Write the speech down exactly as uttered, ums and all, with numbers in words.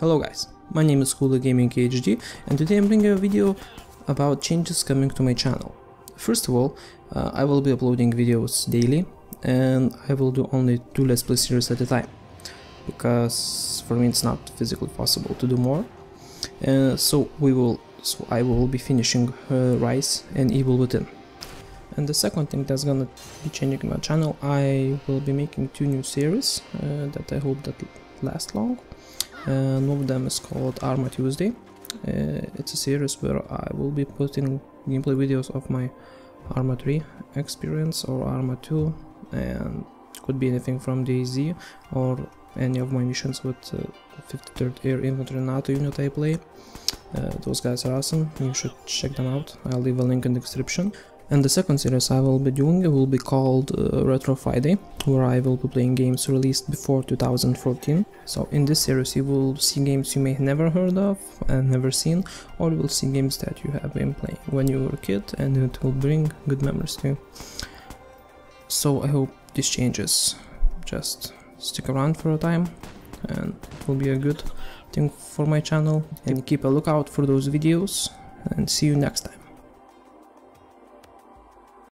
Hello guys, my name is KulliiGamingHD and today I'm bringing a video about changes coming to my channel. First of all, uh, I will be uploading videos daily and I will do only two Let's Play series at a time, because for me it's not physically possible to do more. Uh, so we will, so I will be finishing uh, Rise and Evil Within. And the second thing that's gonna be changing my channel, I will be making two new series uh, that I hope that last long. Uh, one of them is called Arma Tuesday. Uh, it's a series where I will be putting gameplay videos of my Arma three experience or Arma two, and could be anything from D Z or any of my missions with uh, fifty-third Air Infantry NATO unit I play. Uh, those guys are awesome, you should check them out, I'll leave a link in the description. And the second series I will be doing will be called uh, Retro Friday, where I will be playing games released before two thousand fourteen. So in this series you will see games you may never heard of and never seen, or you will see games that you have been playing when you were a kid, and it will bring good memories to you. So I hope these changes just stick around for a time, and it will be a good thing for my channel. And keep a lookout for those videos, and see you next time.